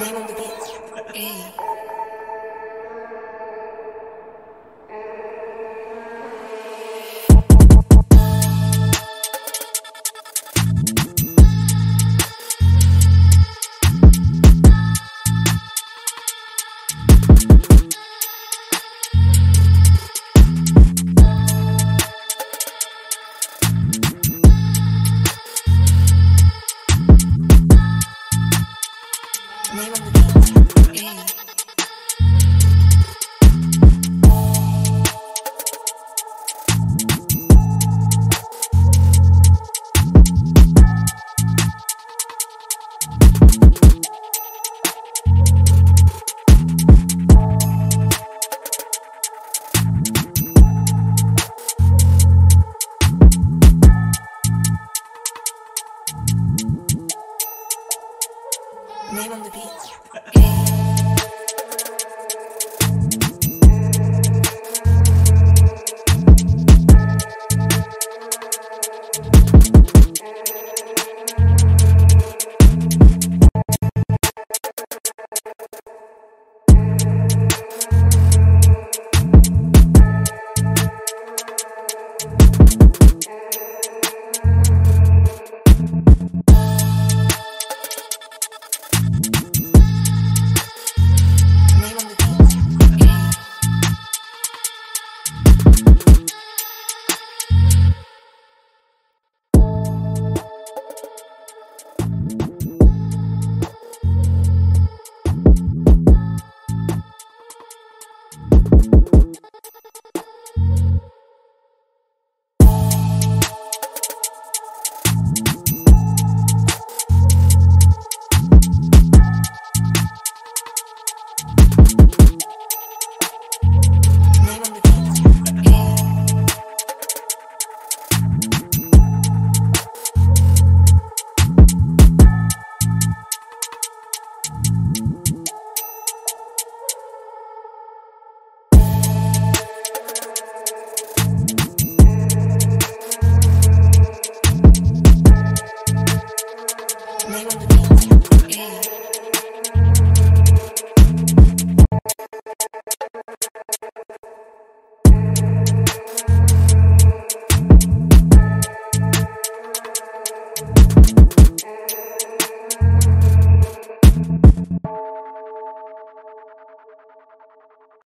Name on the beat. Name on the beat. Name on the beat.